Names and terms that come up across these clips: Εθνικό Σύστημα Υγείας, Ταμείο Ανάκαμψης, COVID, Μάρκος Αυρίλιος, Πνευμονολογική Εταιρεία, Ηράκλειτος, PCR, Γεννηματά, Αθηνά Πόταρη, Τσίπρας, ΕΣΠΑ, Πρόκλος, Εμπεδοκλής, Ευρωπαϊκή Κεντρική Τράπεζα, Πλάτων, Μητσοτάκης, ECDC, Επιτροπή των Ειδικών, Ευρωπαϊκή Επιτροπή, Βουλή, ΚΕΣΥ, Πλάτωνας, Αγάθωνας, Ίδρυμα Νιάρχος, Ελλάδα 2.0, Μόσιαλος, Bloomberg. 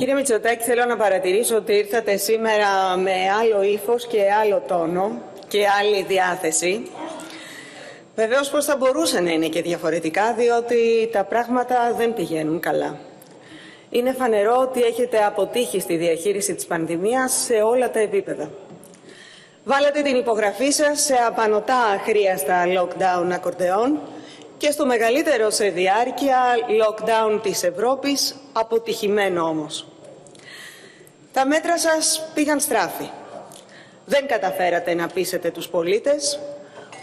Κύριε Μητσοτάκη, θέλω να παρατηρήσω ότι ήρθατε σήμερα με άλλο ύφος και άλλο τόνο και άλλη διάθεση. Βεβαίως πώς θα μπορούσε να είναι και διαφορετικά, διότι τα πράγματα δεν πηγαίνουν καλά. Είναι φανερό ότι έχετε αποτύχει στη διαχείριση της πανδημίας σε όλα τα επίπεδα. Βάλατε την υπογραφή σας σε απανωτά χρίαστα lockdown ακορντεόν και στο μεγαλύτερο σε διάρκεια lockdown της Ευρώπης, αποτυχημένο όμως. Τα μέτρα σας πήγαν στράφη. Δεν καταφέρατε να πείσετε τους πολίτες,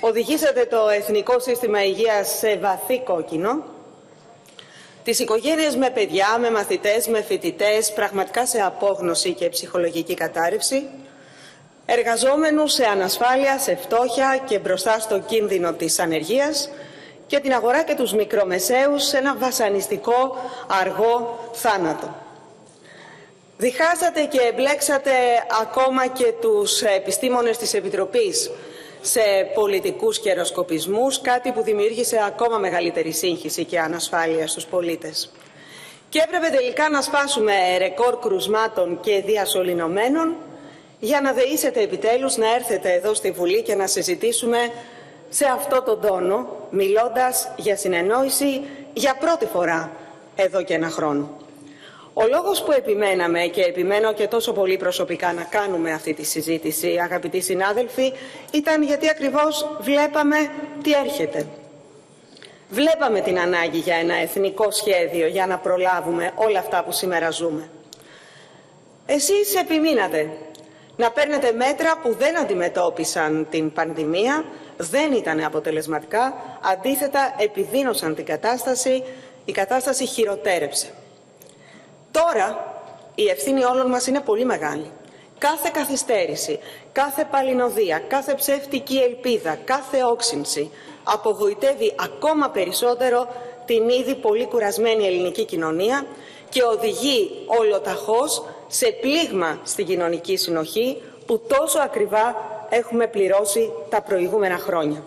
οδηγήσατε το Εθνικό Σύστημα Υγείας σε βαθύ κόκκινο. Τις οικογένειες με παιδιά, με μαθητές, με φοιτητές, πραγματικά σε απόγνωση και ψυχολογική κατάρρευση. Εργαζόμενους σε ανασφάλεια, σε φτώχεια και μπροστά στο κίνδυνο της ανεργίας και την αγορά και τους μικρομεσαίους σε ένα βασανιστικό αργό θάνατο. Διχάσατε και εμπλέξατε ακόμα και τους επιστήμονες της Επιτροπής σε πολιτικούς καιροσκοπισμούς, κάτι που δημιούργησε ακόμα μεγαλύτερη σύγχυση και ανασφάλεια στους πολίτες. Και έπρεπε τελικά να σπάσουμε ρεκόρ κρουσμάτων και διασωληνωμένων για να δεήσετε επιτέλους να έρθετε εδώ στη Βουλή και να συζητήσουμε σε αυτό τον τόνο, μιλώντας για συνεννόηση για πρώτη φορά εδώ και ένα χρόνο. Ο λόγος που επιμέναμε και επιμένω και τόσο πολύ προσωπικά να κάνουμε αυτή τη συζήτηση, αγαπητοί συνάδελφοι, ήταν γιατί ακριβώς βλέπαμε τι έρχεται. Βλέπαμε την ανάγκη για ένα εθνικό σχέδιο για να προλάβουμε όλα αυτά που σήμερα ζούμε. Εσείς επιμείνατε να παίρνετε μέτρα που δεν αντιμετώπισαν την πανδημία, δεν ήταν αποτελεσματικά, αντίθετα επιδίνωσαν την κατάσταση, η κατάσταση χειροτέρεψε. Τώρα η ευθύνη όλων μας είναι πολύ μεγάλη. Κάθε καθυστέρηση, κάθε παλινοδία, κάθε ψεύτικη ελπίδα, κάθε όξυνση απογοητεύει ακόμα περισσότερο την ήδη πολύ κουρασμένη ελληνική κοινωνία και οδηγεί ολοταχώς σε πλήγμα στην κοινωνική συνοχή που τόσο ακριβά έχουμε πληρώσει τα προηγούμενα χρόνια.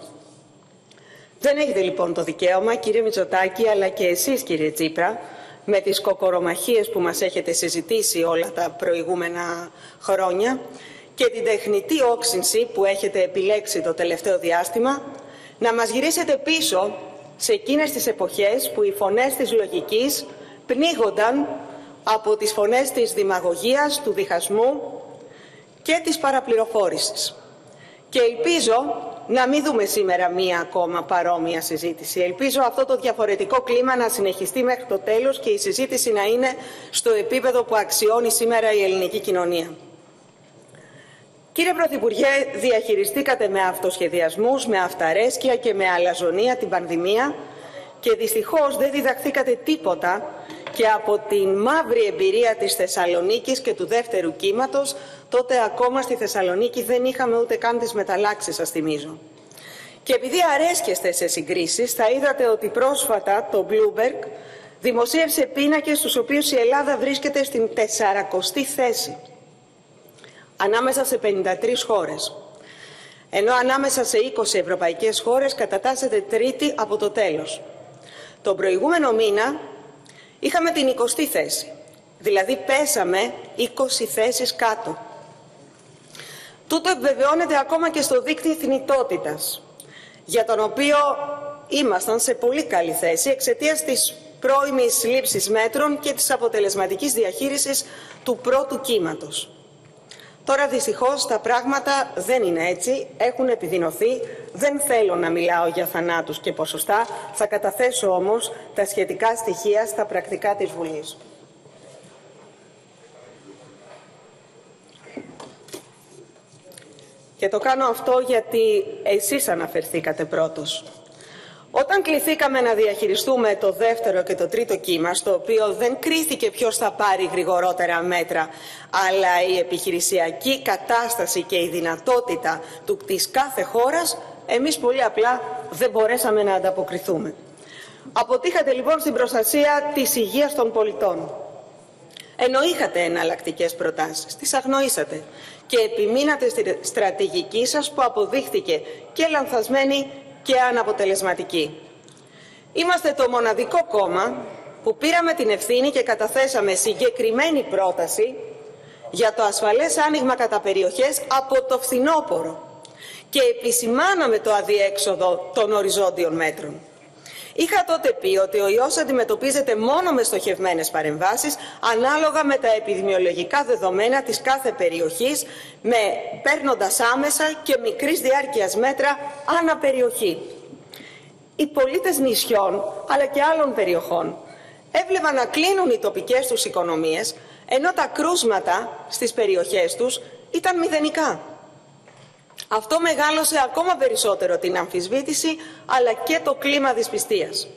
Δεν έχετε λοιπόν το δικαίωμα, κύριε Μητσοτάκη, αλλά και εσείς, κύριε Τσίπρα, με τις κοκορομαχίες που μας έχετε συζητήσει όλα τα προηγούμενα χρόνια και την τεχνητή όξυνση που έχετε επιλέξει το τελευταίο διάστημα, να μας γυρίσετε πίσω σε εκείνες τις εποχές που οι φωνές της λογικής πνίγονταν από τις φωνές της δημαγωγίας, του διχασμού και της παραπληροφόρησης. Και ελπίζω να μην δούμε σήμερα μία ακόμα παρόμοια συζήτηση. Ελπίζω αυτό το διαφορετικό κλίμα να συνεχιστεί μέχρι το τέλος και η συζήτηση να είναι στο επίπεδο που αξιώνει σήμερα η ελληνική κοινωνία. Κύριε Πρωθυπουργέ, διαχειριστήκατε με αυτοσχεδιασμούς, με αυταρέσκεια και με αλαζονία την πανδημία και δυστυχώς δεν διδαχθήκατε τίποτα και από την μαύρη εμπειρία της Θεσσαλονίκης και του δεύτερου κύματος. Τότε ακόμα στη Θεσσαλονίκη δεν είχαμε ούτε καν τις μεταλλάξεις, σας θυμίζω. Και επειδή αρέσκεστε σε συγκρίσεις, θα είδατε ότι πρόσφατα το Bloomberg δημοσίευσε πίνακες στους οποίους η Ελλάδα βρίσκεται στην 40η θέση, ανάμεσα σε 53 χώρες. Ενώ ανάμεσα σε 20 ευρωπαϊκές χώρες κατατάσσεται τρίτη από το τέλος. Τον προηγούμενο μήνα είχαμε την 20η θέση, δηλαδή πέσαμε 20 θέσεις κάτω. Τούτο επιβεβαιώνεται ακόμα και στο δίκτυο θνητότητας, για τον οποίο ήμασταν σε πολύ καλή θέση εξαιτίας της πρώιμης λήψης μέτρων και της αποτελεσματικής διαχείρισης του πρώτου κύματος. Τώρα δυστυχώς τα πράγματα δεν είναι έτσι, έχουν επιδεινωθεί. Δεν θέλω να μιλάω για θανάτους και ποσοστά, θα καταθέσω όμως τα σχετικά στοιχεία στα πρακτικά της Βουλής. Και το κάνω αυτό γιατί εσείς αναφερθήκατε πρώτος. Όταν κληθήκαμε να διαχειριστούμε το δεύτερο και το τρίτο κύμα, στο οποίο δεν κρίθηκε ποιος θα πάρει γρηγορότερα μέτρα, αλλά η επιχειρησιακή κατάσταση και η δυνατότητα της κάθε χώρας, εμείς πολύ απλά δεν μπορέσαμε να ανταποκριθούμε. Αποτύχατε λοιπόν στην προστασία της υγείας των πολιτών. Ενώ είχατε εναλλακτικές προτάσεις, τις αγνοήσατε και επιμείνατε στη στρατηγική σας που αποδείχθηκε και λανθασμένη και αναποτελεσματική. Είμαστε το μοναδικό κόμμα που πήραμε την ευθύνη και καταθέσαμε συγκεκριμένη πρόταση για το ασφαλές άνοιγμα κατά περιοχές από το φθινόπωρο και επισημάναμε το αδιέξοδο των οριζόντιων μέτρων. Είχα τότε πει ότι ο ιός αντιμετωπίζεται μόνο με στοχευμένες παρεμβάσεις ανάλογα με τα επιδημιολογικά δεδομένα της κάθε περιοχής, παίρνοντας άμεσα και μικρής διάρκειας μέτρα ανά περιοχή. Οι πολίτες νησιών αλλά και άλλων περιοχών έβλεπαν να κλείνουν οι τοπικές τους οικονομίες ενώ τα κρούσματα στις περιοχές τους ήταν μηδενικά. Αυτό μεγάλωσε ακόμα περισσότερο την αμφισβήτηση αλλά και το κλίμα δυσπιστίας.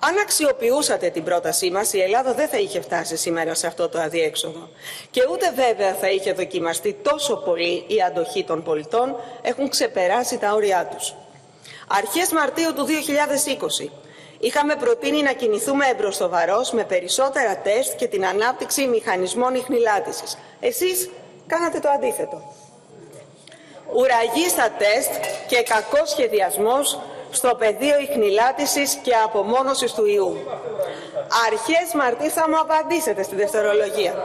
Αν αξιοποιούσατε την πρότασή μας, η Ελλάδα δεν θα είχε φτάσει σήμερα σε αυτό το αδιέξοδο. Και ούτε βέβαια θα είχε δοκιμαστεί τόσο πολύ η αντοχή των πολιτών, έχουν ξεπεράσει τα όρια τους. Αρχές Μαρτίου του 2020 είχαμε προτείνει να κινηθούμε εμπροστοβαρώς με περισσότερα τεστ και την ανάπτυξη μηχανισμών ιχνηλάτησης. Εσείς κάνατε το αντίθετο. Ουραγή στα τεστ και κακός σχεδιασμός στο πεδίο ιχνηλάτησης και απομόνωσης του ιού. Αρχές Μαρτίου, θα μου απαντήσετε στη δευτερολογία.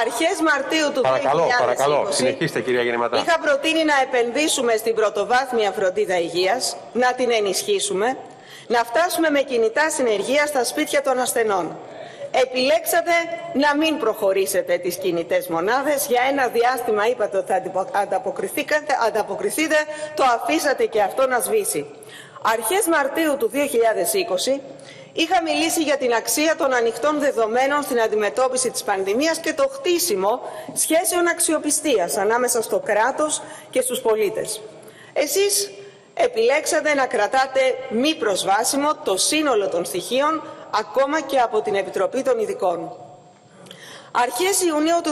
Αρχές Μαρτίου του 2020, παρακαλώ, συνεχίστε, κυρία Γεννηματά. Είχα προτείνει να επενδύσουμε στην πρωτοβάθμια φροντίδα υγείας, να την ενισχύσουμε, να φτάσουμε με κινητά συνεργεία στα σπίτια των ασθενών. Επιλέξατε να μην προχωρήσετε τις κινητές μονάδες. Για ένα διάστημα είπατε ότι θα ανταποκριθείτε, το αφήσατε και αυτό να σβήσει. Αρχές Μαρτίου του 2020 είχα μιλήσει για την αξία των ανοιχτών δεδομένων στην αντιμετώπιση της πανδημίας και το χτίσιμο σχέσεων αξιοπιστίας ανάμεσα στο κράτος και στους πολίτες. Εσείς επιλέξατε να κρατάτε μη προσβάσιμο το σύνολο των στοιχείων ακόμα και από την Επιτροπή των Ειδικών. Αρχές Ιουνίου του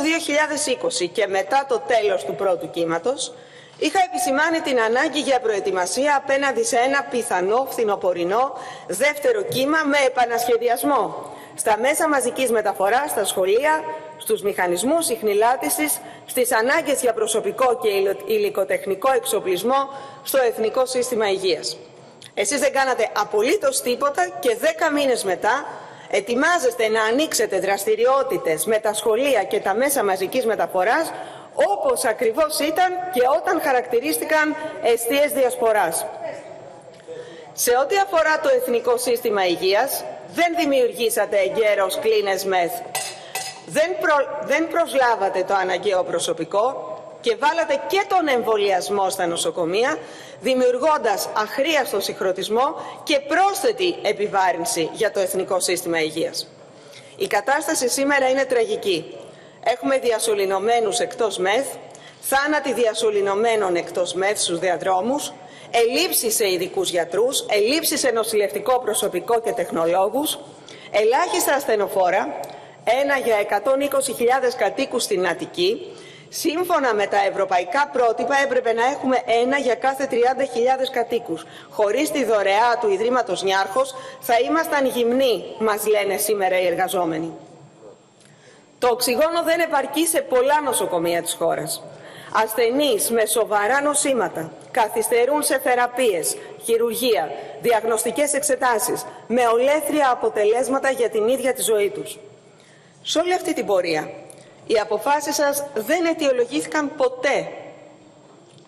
2020 και μετά το τέλος του πρώτου κύματος, είχα επισημάνει την ανάγκη για προετοιμασία απέναντι σε ένα πιθανό φθινοπορεινό δεύτερο κύμα με επανασχεδιασμό στα μέσα μαζικής μεταφοράς, στα σχολεία, στους μηχανισμούς ιχνηλάτησης, στις ανάγκες για προσωπικό και υλικοτεχνικό εξοπλισμό στο Εθνικό Σύστημα Υγείας. Εσείς δεν κάνατε απολύτως τίποτα και 10 μήνες μετά ετοιμάζεστε να ανοίξετε δραστηριότητες με τα σχολεία και τα μέσα μαζικής μεταφοράς όπως ακριβώς ήταν και όταν χαρακτηρίστηκαν εστίες διασποράς. Σε ό,τι αφορά το Εθνικό Σύστημα Υγείας, δεν δημιουργήσατε εγκαίρως κλίνες μεθ. Δεν προσλάβατε το αναγκαίο προσωπικό και βάλατε και τον εμβολιασμό στα νοσοκομεία, δημιουργώντας αχρίαστο συγχρονισμό και πρόσθετη επιβάρυνση για το Εθνικό Σύστημα Υγείας. Η κατάσταση σήμερα είναι τραγική. Έχουμε διασωληνωμένους εκτός ΜΕΘ, θάνατοι διασωληνωμένων εκτός ΜΕΘ στους διαδρόμους, ελλείψεις σε ειδικούς γιατρούς, ελλείψεις σε νοσηλευτικό προσωπικό και τεχνολόγους, ελάχιστα ασθενοφόρα, 1 για 120.000 κατοίκους στην Αττική. Σύμφωνα με τα ευρωπαϊκά πρότυπα έπρεπε να έχουμε 1 για κάθε 30.000 κατοίκους. Χωρίς τη δωρεά του Ιδρύματος Νιάρχος θα ήμασταν γυμνοί, μας λένε σήμερα οι εργαζόμενοι. Το οξυγόνο δεν επαρκεί σε πολλά νοσοκομεία της χώρας. Ασθενείς με σοβαρά νοσήματα καθυστερούν σε θεραπείες, χειρουργία, διαγνωστικές εξετάσεις, με ολέθρια αποτελέσματα για την ίδια τη ζωή τους. Σε όλη αυτή την πορεία, οι αποφάσεις σας δεν αιτιολογήθηκαν ποτέ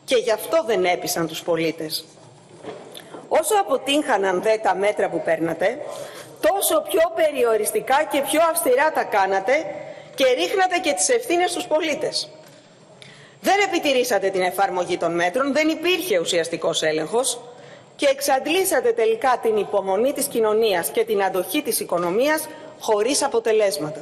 και γι' αυτό δεν έπεισαν τους πολίτες. Όσο αποτύγχαναν δε τα μέτρα που παίρνατε, τόσο πιο περιοριστικά και πιο αυστηρά τα κάνατε και ρίχνατε και τις ευθύνες στους πολίτες. Δεν επιτηρήσατε την εφαρμογή των μέτρων, δεν υπήρχε ουσιαστικός έλεγχος και εξαντλήσατε τελικά την υπομονή της κοινωνίας και την αντοχή της οικονομίας χωρίς αποτελέσματα.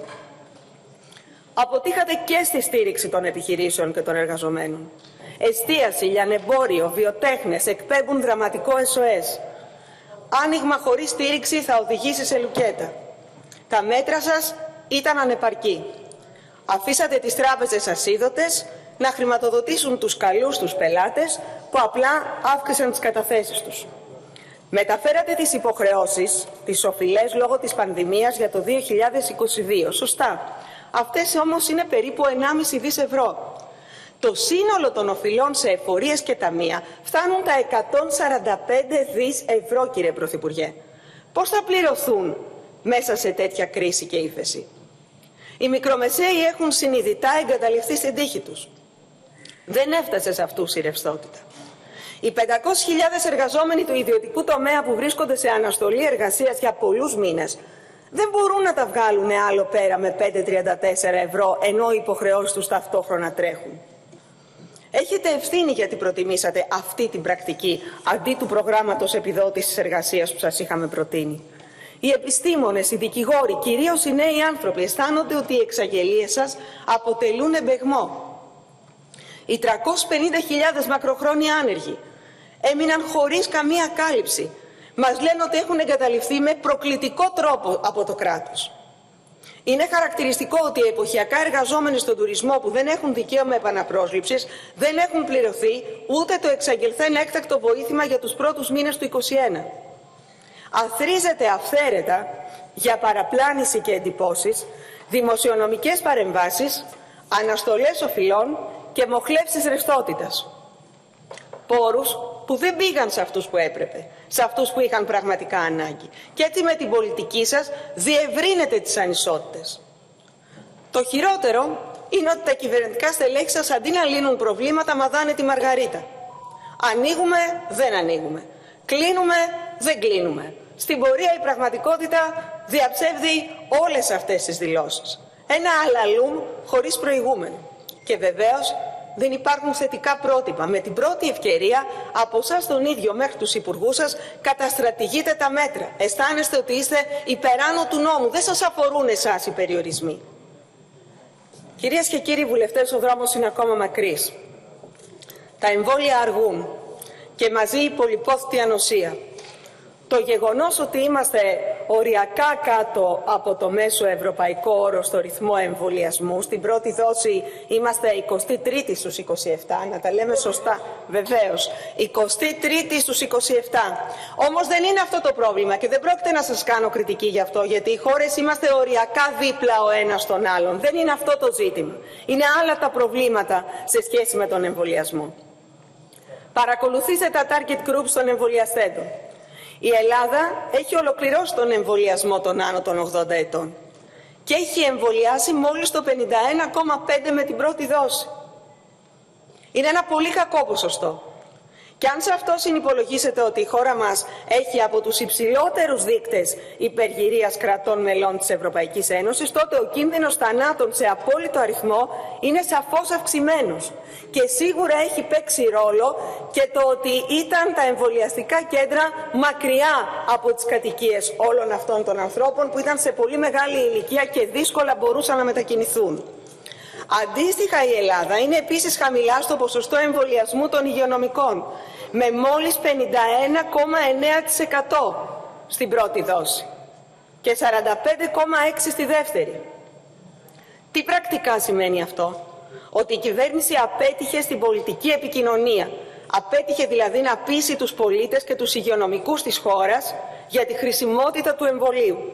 Αποτύχατε και στη στήριξη των επιχειρήσεων και των εργαζομένων. Εστίαση, λιανεμπόριο, βιοτέχνες εκπέμπουν δραματικό SOS. Άνοιγμα χωρίς στήριξη θα οδηγήσει σε λουκέτα. Τα μέτρα σας ήταν ανεπαρκή. Αφήσατε τις τράπεζες ασίδωτες να χρηματοδοτήσουν τους καλούς τους πελάτες που απλά αύξησαν τις καταθέσεις τους. Μεταφέρατε τις υποχρεώσεις, τις οφειλές λόγω της πανδημίας για το 2022. Σωστά. Αυτές όμως είναι περίπου 1,5 δις ευρώ. Το σύνολο των οφειλών σε εφορίες και ταμεία φτάνουν τα 145 δις ευρώ, κύριε Πρωθυπουργέ. Πώς θα πληρωθούν μέσα σε τέτοια κρίση και ύφεση. Οι μικρομεσαίοι έχουν συνειδητά εγκαταλειφθεί στην τύχη τους. Δεν έφτασε σε αυτούς η ρευστότητα. Οι 500.000 εργαζόμενοι του ιδιωτικού τομέα που βρίσκονται σε αναστολή εργασίας για πολλούς μήνες δεν μπορούν να τα βγάλουν άλλο πέρα με 5,34 ευρώ, ενώ οι υποχρεώσεις τους ταυτόχρονα τρέχουν. Έχετε ευθύνη γιατί προτιμήσατε αυτή την πρακτική αντί του προγράμματος επιδότησης εργασίας που σας είχαμε προτείνει. Οι επιστήμονες, οι δικηγόροι, κυρίως οι νέοι άνθρωποι αισθάνονται ότι οι εξαγγελίες σας αποτελούν εμπεγμό. Οι 350.000 μακροχρόνια άνεργοι έμειναν χωρίς καμία κάλυψη. Μας λένε ότι έχουν εγκαταλειφθεί με προκλητικό τρόπο από το κράτος. Είναι χαρακτηριστικό ότι οι εποχιακά εργαζόμενοι στον τουρισμό που δεν έχουν δικαίωμα επαναπρόσληψης δεν έχουν πληρωθεί ούτε το εξαγγελθέν έκτακτο βοήθημα για τους πρώτους μήνες του 2021. Αθρίζεται αυθαίρετα για παραπλάνηση και εντυπώσεις, δημοσιονομικές παρεμβάσεις, αναστολές οφειλών και μοχλεύσεις ρευστότητας. Πόρους που δεν πήγαν σε αυτούς που έπρεπε, σε αυτούς που είχαν πραγματικά ανάγκη. Και έτσι με την πολιτική σας διευρύνετε τις ανισότητες. Το χειρότερο είναι ότι τα κυβερνητικά στελέχη σας αντί να λύνουν προβλήματα μαδάνε τη μαργαρίτα. Ανοίγουμε, δεν ανοίγουμε. Κλείνουμε, δεν κλείνουμε. Στην πορεία η πραγματικότητα διαψεύδει όλες αυτές τις δηλώσεις. Ένα αλαλούμ χωρίς προηγούμενο. Και βεβαίως δεν υπάρχουν θετικά πρότυπα. Με την πρώτη ευκαιρία, από εσάς τον ίδιο μέχρι τους υπουργούς σας, καταστρατηγείτε τα μέτρα. Αισθάνεστε ότι είστε υπεράνω του νόμου. Δεν σας αφορούν εσάς οι περιορισμοί. Κυρίες και κύριοι βουλευτές, ο δρόμος είναι ακόμα μακρύς. Τα εμβόλια αργούν και μαζί η πολυπόθητη ανοσία. Το γεγονός ότι είμαστε οριακά κάτω από το μέσο ευρωπαϊκό όρο στο ρυθμό εμβολιασμού, στην πρώτη δόση είμαστε 23η στους 27, να τα λέμε σωστά, βεβαίως, 23η στους 27. Όμως δεν είναι αυτό το πρόβλημα και δεν πρόκειται να σας κάνω κριτική γι' αυτό, γιατί οι χώρες είμαστε οριακά δίπλα ο ένας στον άλλον. Δεν είναι αυτό το ζήτημα. Είναι άλλα τα προβλήματα σε σχέση με τον εμβολιασμό. Παρακολουθήστε τα target groups των εμβολιαστέντων. Η Ελλάδα έχει ολοκληρώσει τον εμβολιασμό των άνω των 80 ετών και έχει εμβολιάσει μόλις το 51,5% με την πρώτη δόση. Είναι ένα πολύ κακό ποσοστό. Και αν σε αυτό συνυπολογίσετε ότι η χώρα μας έχει από τους υψηλότερους δείκτες υπεργυρίας κρατών μελών της Ευρωπαϊκής Ένωσης, τότε ο κίνδυνος θανάτων σε απόλυτο αριθμό είναι σαφώς αυξημένος. Και σίγουρα έχει παίξει ρόλο και το ότι ήταν τα εμβολιαστικά κέντρα μακριά από τις κατοικίες όλων αυτών των ανθρώπων που ήταν σε πολύ μεγάλη ηλικία και δύσκολα μπορούσαν να μετακινηθούν. Αντίστοιχα, η Ελλάδα είναι επίσης χαμηλά στο ποσοστό εμβολιασμού των υγειονομικών, με μόλις 51,9% στην πρώτη δόση και 45,6% στη δεύτερη. Τι πρακτικά σημαίνει αυτό? Ότι η κυβέρνηση απέτυχε στην πολιτική επικοινωνία. Απέτυχε δηλαδή να πείσει τους πολίτες και τους υγειονομικούς της χώρας για τη χρησιμότητα του εμβολίου.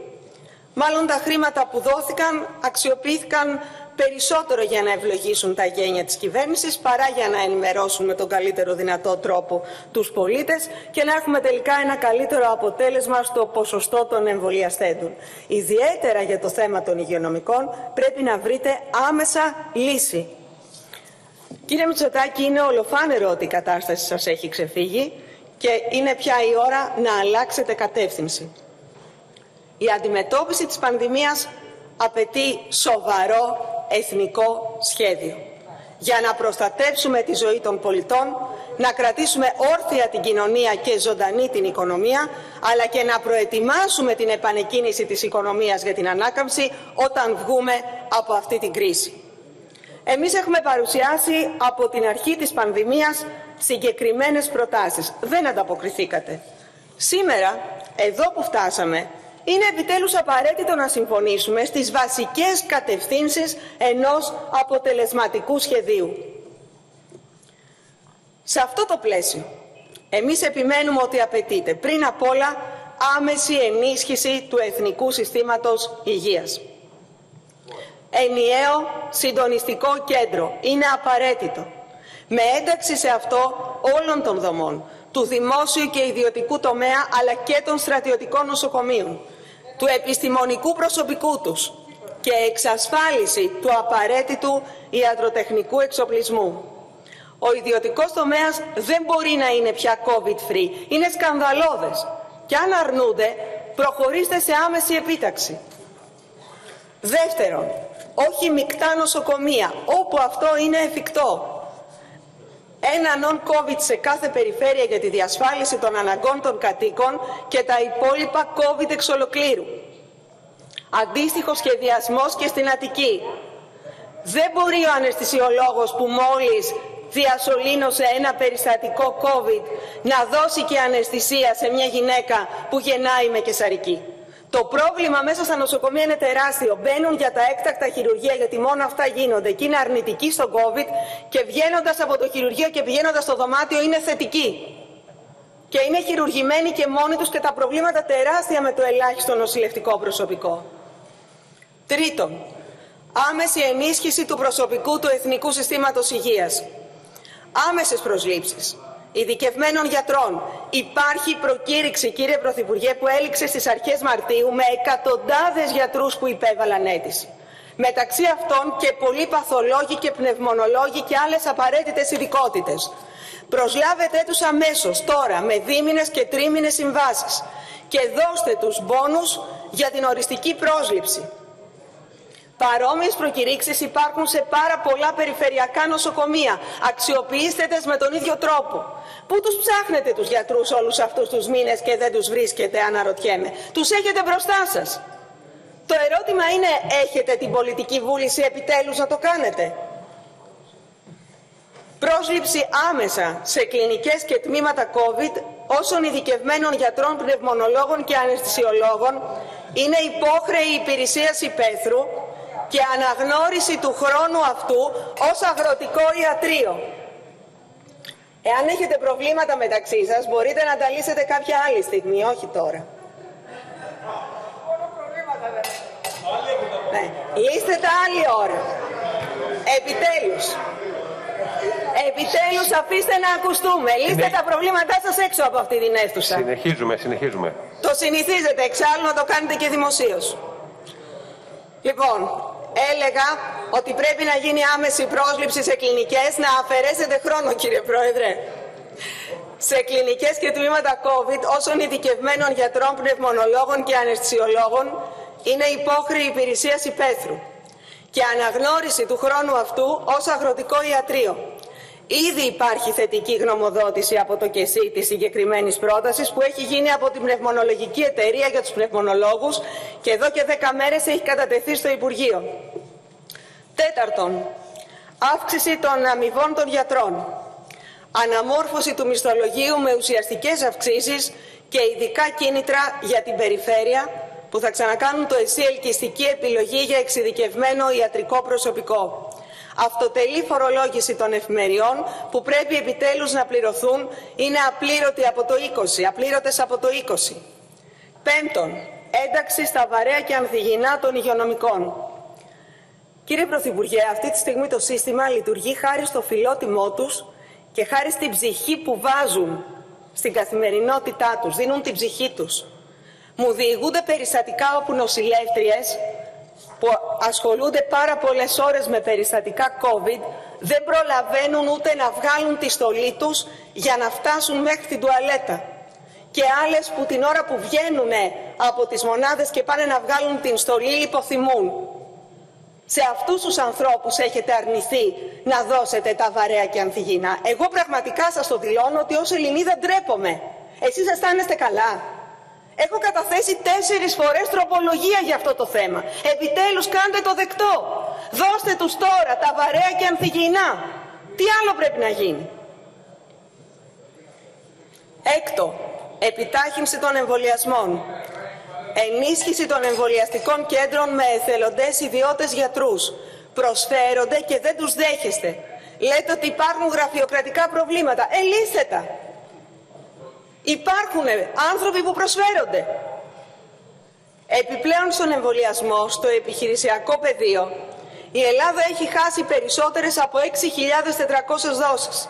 Μάλλον τα χρήματα που δόθηκαν αξιοποιήθηκαν περισσότερο για να ευλογήσουν τα γένια της κυβέρνησης παρά για να ενημερώσουν με τον καλύτερο δυνατό τρόπο τους πολίτες και να έχουμε τελικά ένα καλύτερο αποτέλεσμα στο ποσοστό των εμβολιαστέντων. Ιδιαίτερα για το θέμα των υγειονομικών πρέπει να βρείτε άμεσα λύση. Κύριε Μητσοτάκη, είναι ολοφάνερο ότι η κατάσταση σας έχει ξεφύγει και είναι πια η ώρα να αλλάξετε κατεύθυνση. Η αντιμετώπιση της πανδημίας απαιτεί σοβαρό εθνικό σχέδιο για να προστατεύσουμε τη ζωή των πολιτών, να κρατήσουμε όρθια την κοινωνία και ζωντανή την οικονομία, αλλά και να προετοιμάσουμε την επανεκκίνηση της οικονομίας για την ανάκαμψη όταν βγούμε από αυτή την κρίση. Εμείς έχουμε παρουσιάσει από την αρχή της πανδημίας συγκεκριμένες προτάσεις. Δεν ανταποκριθήκατε. Σήμερα, εδώ που φτάσαμε, είναι επιτέλους απαραίτητο να συμφωνήσουμε στις βασικές κατευθύνσεις ενός αποτελεσματικού σχεδίου. Σε αυτό το πλαίσιο, εμείς επιμένουμε ότι απαιτείται πριν απ' όλα άμεση ενίσχυση του Εθνικού Συστήματος Υγείας. Ενιαίο συντονιστικό κέντρο είναι απαραίτητο, με ένταξη σε αυτό όλων των δομών, του δημόσιου και ιδιωτικού τομέα, αλλά και των στρατιωτικών νοσοκομείων. του επιστημονικού προσωπικού τους και εξασφάλιση του απαραίτητου ιατροτεχνικού εξοπλισμού. Ο ιδιωτικός τομέας δεν μπορεί να είναι πια COVID-free. Είναι σκανδαλώδες. Και αν αρνούνται, προχωρήστε σε άμεση επίταξη. Δεύτερον, όχι μεικτά νοσοκομεία, όπου αυτό είναι εφικτό. Ένα non-COVID σε κάθε περιφέρεια για τη διασφάλιση των αναγκών των κατοίκων και τα υπόλοιπα COVID εξ ολοκλήρου. Αντίστοιχο σχεδιασμός και στην Αττική. Δεν μπορεί ο αναισθησιολόγος που μόλις διασωλήνωσε ένα περιστατικό COVID να δώσει και αναισθησία σε μια γυναίκα που γεννάει με κεσαρική. Το πρόβλημα μέσα στα νοσοκομεία είναι τεράστιο. Μπαίνουν για τα έκτακτα χειρουργεία, γιατί μόνο αυτά γίνονται. Και είναι αρνητικοί στον COVID και βγαίνοντας από το χειρουργείο και πηγαίνοντας στο δωμάτιο είναι θετικοί. Και είναι χειρουργημένοι και μόνοι τους και τα προβλήματα τεράστια με το ελάχιστο νοσηλευτικό προσωπικό. Τρίτον, άμεση ενίσχυση του προσωπικού του Εθνικού Συστήματος Υγείας. Άμεσες προσλήψεις ειδικευμένων γιατρών. Υπάρχει προκήρυξη, κύριε Πρωθυπουργέ, που έληξε στις αρχές Μαρτίου με εκατοντάδες γιατρούς που υπέβαλαν αίτηση. Μεταξύ αυτών και πολλοί παθολόγοι και πνευμονολόγοι και άλλες απαραίτητες ειδικότητες. Προσλάβετε τους αμέσως, τώρα, με δίμηνες και τρίμηνες συμβάσεις και δώστε τους μπόνους για την οριστική πρόσληψη. Παρόμοιες προκηρύξεις υπάρχουν σε πάρα πολλά περιφερειακά νοσοκομεία. Αξιοποιήστε τες με τον ίδιο τρόπο. Πού τους ψάχνετε τους γιατρούς όλους αυτούς τους μήνες και δεν τους βρίσκετε, αναρωτιέμαι. Τους έχετε μπροστά σας. Το ερώτημα είναι, έχετε την πολιτική βούληση επιτέλους να το κάνετε. Πρόσληψη άμεσα σε κλινικές και τμήματα COVID όσων ειδικευμένων γιατρών, πνευμονολόγων και αναισθησιολόγων είναι υπόχρεη υπηρεσίας υπαίθρου και αναγνώριση του χρόνου αυτού ως αγροτικό ιατρείο. Εάν έχετε προβλήματα μεταξύ σας, μπορείτε να τα λύσετε κάποια άλλη στιγμή, όχι τώρα. Ναι. Λύστε τα άλλη ώρα. Επιτέλους, αφήστε να ακουστούμε. Λύστε τα προβλήματά σας έξω από αυτή την αίθουσα. Συνεχίζουμε. Το συνηθίζετε, εξάλλου να το κάνετε και δημοσίως. Λοιπόν, έλεγα ότι πρέπει να γίνει άμεση πρόσληψη σε κλινικές, να αφαιρέσετε χρόνο, κύριε Πρόεδρε, σε κλινικές και τμήματα COVID όσων ειδικευμένων γιατρών, πνευμονολόγων και αναισθησιολόγων είναι υπόχρεη υπηρεσίας υπαίθρου και αναγνώριση του χρόνου αυτού ως αγροτικό ιατρείο. Ήδη υπάρχει θετική γνωμοδότηση από το ΚΕΣΥ της συγκεκριμένης πρότασης που έχει γίνει από την Πνευμονολογική Εταιρεία για τους πνευμονολόγους και εδώ και 10 μέρες έχει κατατεθεί στο Υπουργείο. Τέταρτον, αύξηση των αμοιβών των γιατρών. Αναμόρφωση του μισθολογίου με ουσιαστικές αυξήσεις και ειδικά κίνητρα για την περιφέρεια που θα ξανακάνουν το ΕΣΥ ελκυστική επιλογή για εξειδικευμένο ιατρικό προσωπικό. Αυτοτελή φορολόγηση των εφημεριών που πρέπει επιτέλους να πληρωθούν είναι απλήρωτες από το 20. Πέμπτον, ένταξη στα βαρέα και ανθυγιεινά των υγειονομικών. Κύριε Πρωθυπουργέ, αυτή τη στιγμή το σύστημα λειτουργεί χάρη στο φιλότιμό τους και χάρη στην ψυχή που βάζουν στην καθημερινότητά τους, δίνουν την ψυχή τους. Μου διηγούνται περιστατικά όπου νοσηλεύτριες που ασχολούνται πάρα πολλές ώρες με περιστατικά COVID δεν προλαβαίνουν ούτε να βγάλουν τη στολή τους για να φτάσουν μέχρι την τουαλέτα. Και άλλες που την ώρα που βγαίνουν από τις μονάδες και πάνε να βγάλουν την στολή λιποθυμούν. Σε αυτούς τους ανθρώπους έχετε αρνηθεί να δώσετε τα βαρέα και ανθυγιεινά. Εγώ πραγματικά σας το δηλώνω ότι ως Ελληνίδα ντρέπομαι. Εσείς αισθάνεστε καλά? Έχω καταθέσει 4 φορές τροπολογία για αυτό το θέμα. Επιτέλους κάντε το δεκτό. Δώστε τους τώρα τα βαρέα και ανθυγιεινά. Τι άλλο πρέπει να γίνει? Έκτο, επιτάχυνση των εμβολιασμών. Ενίσχυση των εμβολιαστικών κέντρων με εθελοντές ιδιώτες γιατρούς. Προσφέρονται και δεν τους δέχεστε. Λέτε ότι υπάρχουν γραφειοκρατικά προβλήματα. Λύστε τα. Υπάρχουν άνθρωποι που προσφέρονται. Επιπλέον στον εμβολιασμό, στο επιχειρησιακό πεδίο, η Ελλάδα έχει χάσει περισσότερες από 6.400 δόσεις.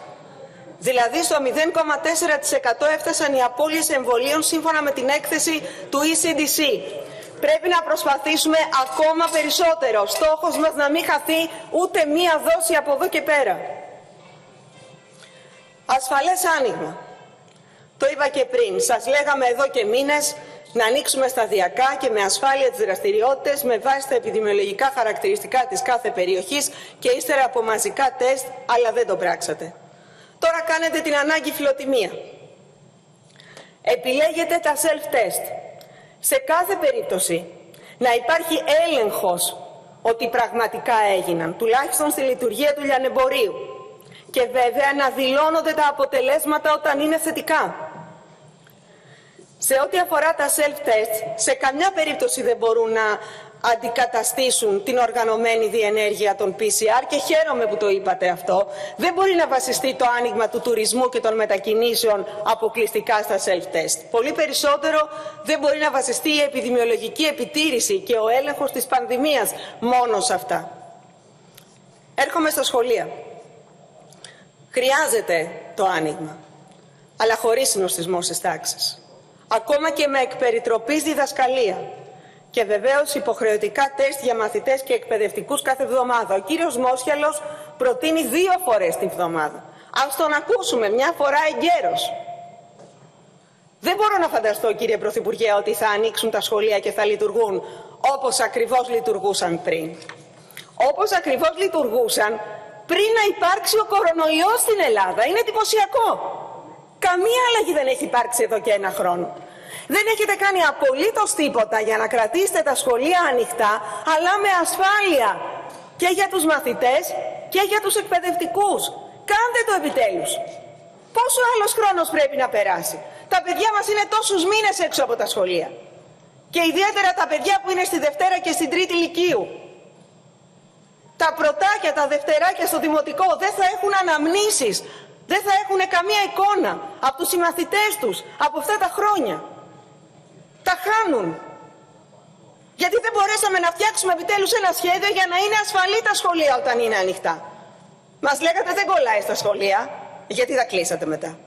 Δηλαδή στο 0,4% έφτασαν οι απώλειες εμβολίων σύμφωνα με την έκθεση του ECDC. Πρέπει να προσπαθήσουμε ακόμα περισσότερο. Στόχος μας να μην χαθεί ούτε μία δόση από εδώ και πέρα. Ασφαλές άνοιγμα. Το είπα και πριν. Σας λέγαμε εδώ και μήνες να ανοίξουμε σταδιακά και με ασφάλεια τις δραστηριότητες με βάση τα επιδημιολογικά χαρακτηριστικά της κάθε περιοχής και ύστερα από μαζικά τεστ, αλλά δεν το πράξατε. Τώρα κάνετε την ανάγκη φιλοτιμία. Επιλέγετε τα self-test. Σε κάθε περίπτωση να υπάρχει έλεγχος ότι πραγματικά έγιναν, τουλάχιστον στη λειτουργία του λιανεμπορίου. Και βέβαια να δηλώνονται τα αποτελέσματα όταν είναι θετικά. Σε ό,τι αφορά τα self-tests, σε καμιά περίπτωση δεν μπορούν να αντικαταστήσουν την οργανωμένη διενέργεια των PCR και χαίρομαι που το είπατε αυτό. Δεν μπορεί να βασιστεί το άνοιγμα του τουρισμού και των μετακινήσεων αποκλειστικά στα self-test. Πολύ περισσότερο δεν μπορεί να βασιστεί η επιδημιολογική επιτήρηση και ο έλεγχος της πανδημίας μόνο σε αυτά. Έρχομαι στα σχολεία. Χρειάζεται το άνοιγμα, αλλά χωρίς συνοστισμό στις τάξεις. Ακόμα και με εκπεριτροπής διδασκαλία. Και βεβαίως υποχρεωτικά τεστ για μαθητές και εκπαιδευτικούς κάθε εβδομάδα. Ο κύριος Μόσιαλος προτείνει 2 φορές την εβδομάδα. Ας τον ακούσουμε, μια φορά εγκαίρως. Δεν μπορώ να φανταστώ, κύριε Πρωθυπουργέ, ότι θα ανοίξουν τα σχολεία και θα λειτουργούν όπως ακριβώς λειτουργούσαν πριν. Όπως ακριβώς λειτουργούσαν πριν να υπάρξει ο κορονοϊός στην Ελλάδα. Είναι εντυπωσιακό. Καμία αλλαγή δεν έχει υπάρξει εδώ και 1 χρόνο. Δεν έχετε κάνει απολύτως τίποτα για να κρατήσετε τα σχολεία ανοιχτά, αλλά με ασφάλεια και για τους μαθητές και για τους εκπαιδευτικούς. Κάντε το επιτέλους. Πόσο άλλος χρόνος πρέπει να περάσει? Τα παιδιά μας είναι τόσους μήνες έξω από τα σχολεία. Και ιδιαίτερα τα παιδιά που είναι στη Δευτέρα και στην Τρίτη Λυκείου. Τα πρωτάκια, τα δευτεράκια στο Δημοτικό δεν θα έχουν αναμνήσεις. Δεν θα έχουν καμία εικόνα από τους συμμαθητές τους, από αυτά τα χρόνια. Τα χάνουν. Γιατί δεν μπορέσαμε να φτιάξουμε επιτέλους ένα σχέδιο για να είναι ασφαλή τα σχολεία όταν είναι ανοιχτά. Μας λέγατε δεν κολλάει στα σχολεία, γιατί τα κλείσατε μετά.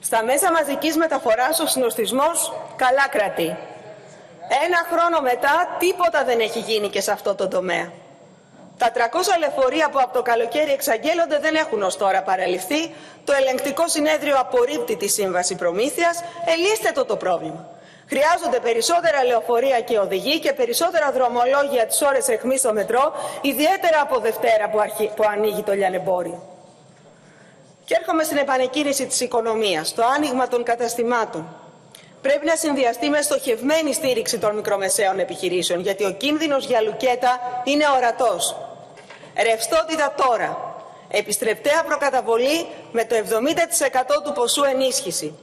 Στα μέσα μαζικής μεταφοράς ο συνοστισμός καλά κρατεί. 1 χρόνο μετά τίποτα δεν έχει γίνει και σε αυτό το τομέα. Τα 300 λεωφορεία που από το καλοκαίρι εξαγγέλλονται δεν έχουν ως τώρα παραληφθεί. Το ελεγκτικό συνέδριο απορρίπτει τη σύμβαση προμήθειας. Ελύστε το πρόβλημα. Χρειάζονται περισσότερα λεωφορεία και οδηγοί και περισσότερα δρομολόγια τις ώρες αιχμής στο μετρό, ιδιαίτερα από Δευτέρα που ανοίγει το λιανεμπόριο. Και έρχομαι στην επανεκκίνηση της οικονομίας, το άνοιγμα των καταστημάτων. Πρέπει να συνδυαστεί με στοχευμένη στήριξη των μικρομεσαίων επιχειρήσεων, γιατί ο κίνδυνος για λουκέτα είναι ορατός. Ρευστότητα τώρα. Επιστρεπτέα προκαταβολή με το 70% του ποσού ενίσχυση.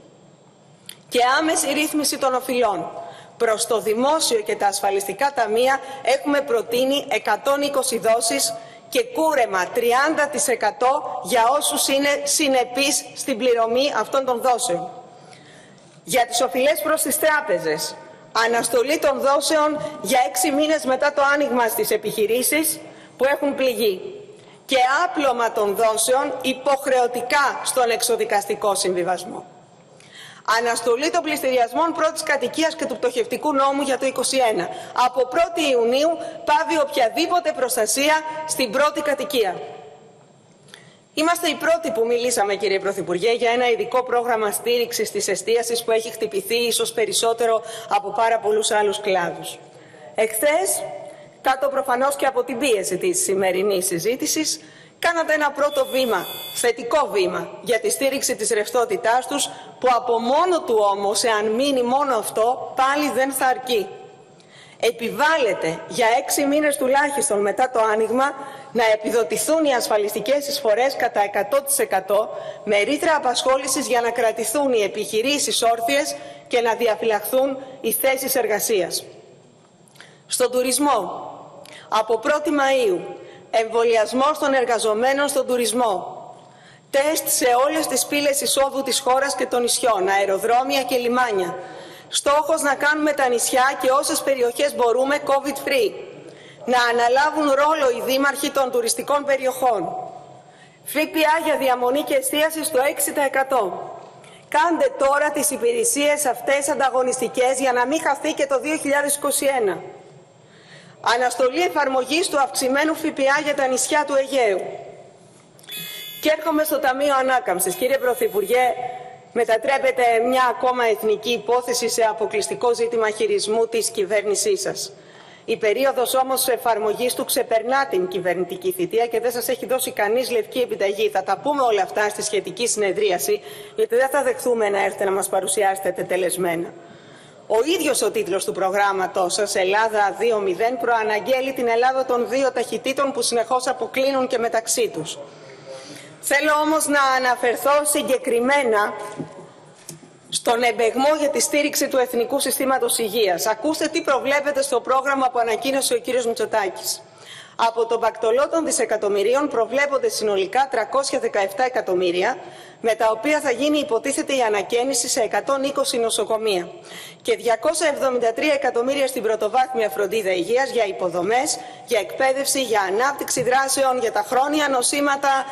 Και άμεση ρύθμιση των οφειλών. Προς το δημόσιο και τα ασφαλιστικά ταμεία έχουμε προτείνει 120 δόσεις και κούρεμα 30% για όσους είναι συνεπείς στην πληρωμή αυτών των δόσεων. Για τις οφειλές προς τις τράπεζες, αναστολή των δόσεων για 6 μήνες μετά το άνοιγμα στις επιχειρήσεις που έχουν πληγεί και άπλωμα των δόσεων υποχρεωτικά στον εξοδικαστικό συμβιβασμό. Αναστολή των πληστηριασμών πρώτης κατοικίας και του πτωχευτικού νόμου για το 2021. Από 1η Ιουνίου πάβει οποιαδήποτε προστασία στην πρώτη κατοικία. Είμαστε οι πρώτοι που μιλήσαμε, κύριε Πρωθυπουργέ, για ένα ειδικό πρόγραμμα στήριξης της εστίασης που έχει χτυπηθεί ίσως περισσότερο από πάρα πολλούς άλλους κλάδους. Εχθές, κάτω προφανώς και από την πίεση της σημερινής συζήτησης, κάνατε ένα πρώτο βήμα, θετικό βήμα, για τη στήριξη της ρευστότητάς τους, που από μόνο του όμως, εάν μείνει μόνο αυτό, πάλι δεν θα αρκεί. Επιβάλλεται για 6 μήνες τουλάχιστον μετά το άνοιγμα να επιδοτηθούν οι ασφαλιστικές εισφορές κατά 100% με ρήτρα απασχόλησης για να κρατηθούν οι επιχειρήσεις όρθιες και να διαφυλαχθούν οι θέσεις εργασίας. Στον τουρισμό, από 1η Μαΐου, εμβολιασμός των εργαζομένων στον τουρισμό, τεστ σε όλες τις πύλες εισόδου της χώρας και των νησιών, αεροδρόμια και λιμάνια, στόχος να κάνουμε τα νησιά και όσες περιοχές μπορούμε COVID-free. Να αναλάβουν ρόλο οι δήμαρχοι των τουριστικών περιοχών. ΦΠΑ για διαμονή και εστίαση στο 6%. Κάντε τώρα τις υπηρεσίες αυτές ανταγωνιστικές για να μην χαθεί και το 2021. Αναστολή εφαρμογής του αυξημένου ΦΠΑ για τα νησιά του Αιγαίου. Και έρχομαι στο Ταμείο Ανάκαμψης. Κύριε Πρωθυπουργέ, μετατρέπεται μια ακόμα εθνική υπόθεση σε αποκλειστικό ζήτημα χειρισμού της κυβέρνησής σας. Η περίοδος όμως εφαρμογής του ξεπερνά την κυβερνητική θητεία και δεν σας έχει δώσει κανείς λευκή επιταγή. Θα τα πούμε όλα αυτά στη σχετική συνεδρίαση, γιατί δεν θα δεχθούμε να έρθετε να μας παρουσιάσετε τετελεσμένα. Ο ίδιος ο τίτλος του προγράμματός σας, Ελλάδα 2.0, προαναγγέλει την Ελλάδα των δύο ταχυτήτων που συνεχώς αποκλίνουν και μεταξύ τους. Θέλω όμως να αναφερθώ συγκεκριμένα στον εμπεγμό για τη στήριξη του Εθνικού Συστήματος Υγείας. Ακούστε τι προβλέπετε στο πρόγραμμα που ανακοίνωσε ο κ. Μητσοτάκης. Από τον πακτολό των δισεκατομμυρίων προβλέπονται συνολικά 317 εκατομμύρια, με τα οποία θα γίνει υποτίθεται η ανακαίνιση σε 120 νοσοκομεία και 273 εκατομμύρια στην πρωτοβάθμια φροντίδα υγείας για υποδομές, για εκπαίδευση, για ανάπτυξη δράσεων, για τα χρόνια νοσήματα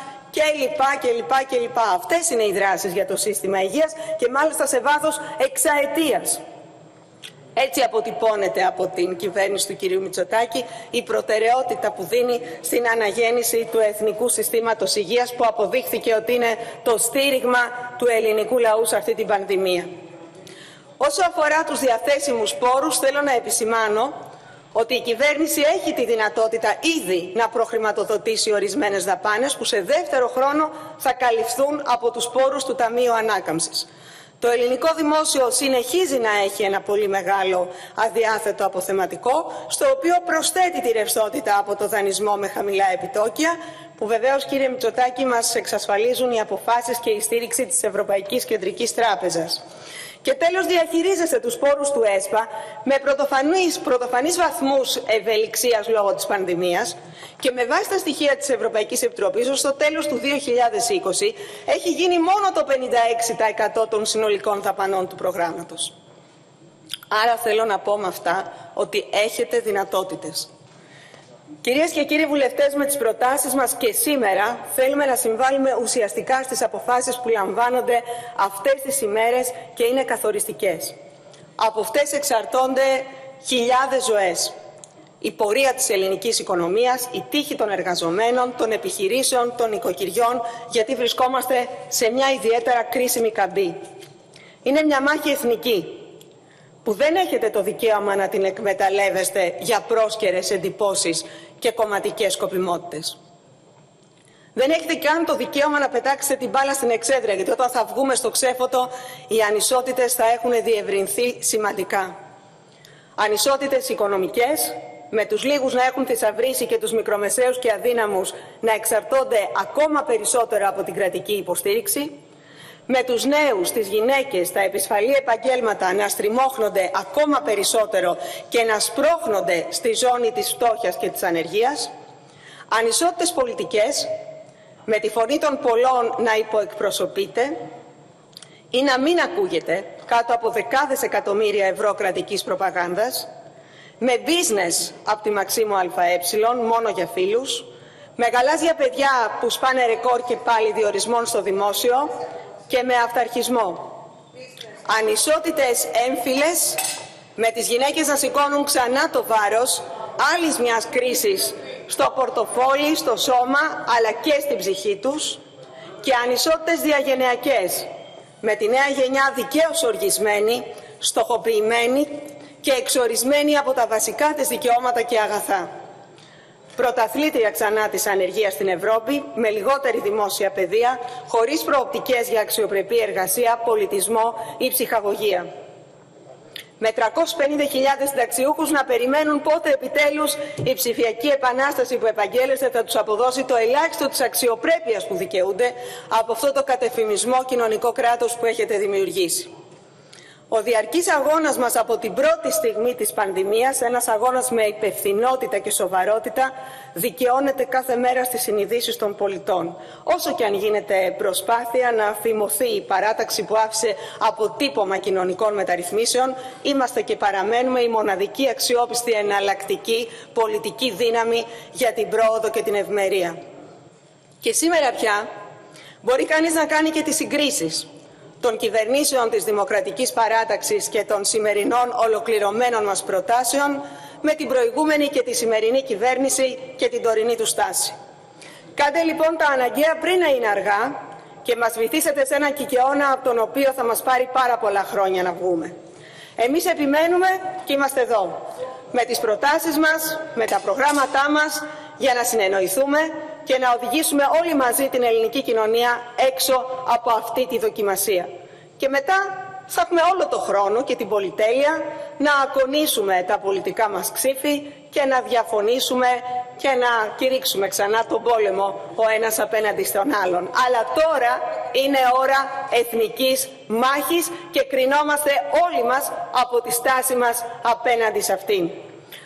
κλπ. Αυτές είναι οι δράσεις για το σύστημα υγείας και μάλιστα σε βάθος εξαετίας. Έτσι αποτυπώνεται από την κυβέρνηση του κυρίου Μητσοτάκη η προτεραιότητα που δίνει στην αναγέννηση του Εθνικού Συστήματος Υγείας, που αποδείχθηκε ότι είναι το στήριγμα του ελληνικού λαού σε αυτή την πανδημία. Όσο αφορά τους διαθέσιμους πόρους, θέλω να επισημάνω ότι η κυβέρνηση έχει τη δυνατότητα ήδη να προχρηματοδοτήσει ορισμένες δαπάνες που σε δεύτερο χρόνο θα καλυφθούν από τους πόρους του Ταμείου Ανάκαμψης. Το ελληνικό δημόσιο συνεχίζει να έχει ένα πολύ μεγάλο αδιάθετο αποθεματικό, στο οποίο προσθέτει τη ρευστότητα από το δανεισμό με χαμηλά επιτόκια, που βεβαίως, κύριε Μητσοτάκη, μας εξασφαλίζουν οι αποφάσεις και η στήριξη της Ευρωπαϊκής Κεντρικής Τράπεζας. Και τέλος, διαχειρίζεστε τους πόρους του ΕΣΠΑ με πρωτοφανείς βαθμούς ευελιξίας λόγω της πανδημίας και με βάση τα στοιχεία της Ευρωπαϊκής Επιτροπής, ως το τέλος του 2020 έχει γίνει μόνο το 56% των συνολικών δαπανών του προγράμματος. Άρα θέλω να πω με αυτά ότι έχετε δυνατότητες. Κυρίες και κύριοι βουλευτές, με τις προτάσεις μας και σήμερα θέλουμε να συμβάλλουμε ουσιαστικά στις αποφάσεις που λαμβάνονται αυτές τις ημέρες και είναι καθοριστικές. Από αυτές εξαρτώνται χιλιάδες ζωές. Η πορεία της ελληνικής οικονομίας, η τύχη των εργαζομένων, των επιχειρήσεων, των οικοκυριών, γιατί βρισκόμαστε σε μια ιδιαίτερα κρίσιμη καμπή. Είναι μια μάχη εθνική, που δεν έχετε το δικαίωμα να την εκμεταλλεύεστε για πρόσκαιρες εντυπώσεις και κομματικές σκοπιμότητες. Δεν έχετε καν το δικαίωμα να πετάξετε την μπάλα στην εξέδρα, γιατί όταν θα βγούμε στο ξέφωτο, οι ανισότητες θα έχουν διευρυνθεί σημαντικά. Ανισότητες οικονομικές, με τους λίγους να έχουν θησαυρίσει και τους μικρομεσαίους και αδύναμους να εξαρτώνται ακόμα περισσότερο από την κρατική υποστήριξη, με τους νέους, τις γυναίκες, τα επισφαλή επαγγέλματα να στριμώχνονται ακόμα περισσότερο και να σπρώχνονται στη ζώνη της φτώχειας και της ανεργίας, ανισότητες πολιτικές, με τη φωνή των πολλών να υποεκπροσωπείται ή να μην ακούγεται κάτω από δεκάδες εκατομμύρια ευρώ κρατικής προπαγάνδας, με business από τη Μαξίμου ΑΕ, μόνο για φίλους, με γαλάζια παιδιά που σπάνε ρεκόρ και πάλι διορισμών στο δημόσιο, και με αυταρχισμό. Ανισότητες έμφυλες, με τις γυναίκες να σηκώνουν ξανά το βάρος άλλης μιας κρίσης στο πορτοφόλι, στο σώμα, αλλά και στην ψυχή τους, και ανισότητες διαγενειακές, με τη νέα γενιά δικαίως οργισμένη, στοχοποιημένη και εξορισμένη από τα βασικά της δικαιώματα και αγαθά. Πρωταθλήτρια ξανά της ανεργίας στην Ευρώπη, με λιγότερη δημόσια παιδεία, χωρίς προοπτικές για αξιοπρεπή εργασία, πολιτισμό ή ψυχαγωγία. Με 350.000 συνταξιούχους να περιμένουν πότε επιτέλους η ψηφιακή επανάσταση που επαγγέλλεστε θα τους αποδώσει το ελάχιστο της αξιοπρέπειας που δικαιούνται από αυτό το κατεφημισμό κοινωνικό κράτος που έχετε δημιουργήσει. Ο διαρκής αγώνας μας από την πρώτη στιγμή της πανδημίας, ένας αγώνας με υπευθυνότητα και σοβαρότητα, δικαιώνεται κάθε μέρα στις συνειδήσεις των πολιτών. Όσο και αν γίνεται προσπάθεια να θυμωθεί η παράταξη που άφησε αποτύπωμα κοινωνικών μεταρρυθμίσεων, είμαστε και παραμένουμε η μοναδική αξιόπιστη εναλλακτική πολιτική δύναμη για την πρόοδο και την ευμερία. Και σήμερα πια μπορεί κανείς να κάνει και τις συγκρίσεις. των κυβερνήσεων της Δημοκρατικής Παράταξης και των σημερινών ολοκληρωμένων μας προτάσεων με την προηγούμενη και τη σημερινή κυβέρνηση και την τωρινή του στάση. Κάντε λοιπόν τα αναγκαία πριν να είναι αργά και μας βυθίσετε σε έναν κικαιώνα από τον οποίο θα μας πάρει πάρα πολλά χρόνια να βγούμε. Εμείς επιμένουμε και είμαστε εδώ, με τις προτάσεις μας, με τα προγράμματά μας, για να συνεννοηθούμε και να οδηγήσουμε όλοι μαζί την ελληνική κοινωνία έξω από αυτή τη δοκιμασία. Και μετά θα έχουμε όλο το χρόνο και την πολυτέλεια να ακονίσουμε τα πολιτικά μας ξύφη και να διαφωνήσουμε και να κηρύξουμε ξανά τον πόλεμο ο ένας απέναντι στον άλλον. Αλλά τώρα είναι ώρα εθνικής μάχης και κρινόμαστε όλοι μας από τη στάση μας απέναντι σε αυτήν.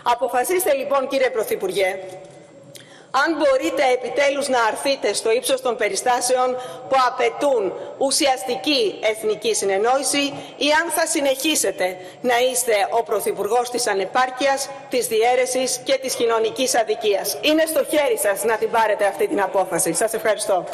Αποφασίστε λοιπόν, κύριε Πρωθυπουργέ, αν μπορείτε επιτέλους να αρθείτε στο ύψος των περιστάσεων που απαιτούν ουσιαστική εθνική συνεννόηση ή αν θα συνεχίσετε να είστε ο Πρωθυπουργός της ανεπάρκειας, της διαίρεσης και της κοινωνικής αδικίας. Είναι στο χέρι σας να την πάρετε αυτή την απόφαση. Σας ευχαριστώ.